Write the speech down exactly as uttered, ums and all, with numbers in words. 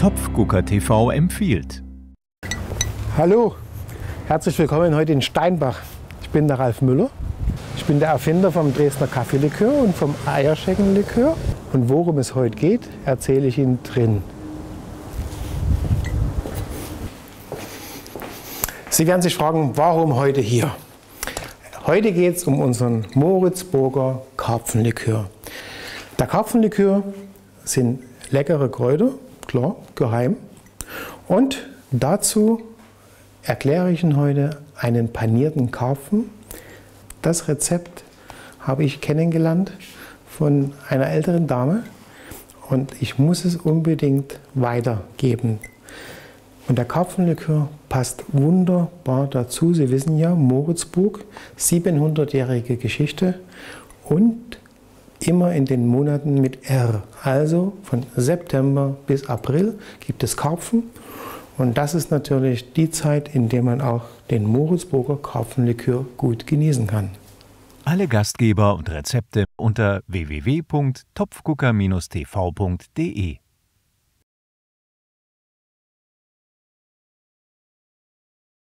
Topfgucker T V empfiehlt. Hallo, herzlich willkommen heute in Steinbach. Ich bin der Ralf Müller. Ich bin der Erfinder vom Dresdner Kaffee-Likör und vom Eierschecken-Likör. Und worum es heute geht, erzähle ich Ihnen drin. Sie werden sich fragen, warum heute hier? Heute geht es um unseren Moritzburger Karpfenlikör. Der Karpfenlikör sind leckere Kräuter, klar, geheim. Und dazu erkläre ich Ihnen heute einen panierten Karpfen. Das Rezept habe ich kennengelernt von einer älteren Dame und ich muss es unbedingt weitergeben. Und der Karpfenlikör passt wunderbar dazu. Sie wissen ja, Moritzburg, siebenhundertjährige Geschichte und immer in den Monaten mit R. Also von September bis April gibt es Karpfen. Und das ist natürlich die Zeit, in der man auch den Moritzburger Karpfenlikör gut genießen kann. Alle Gastgeber und Rezepte unter w w w punkt topfgucker Bindestrich t v punkt de.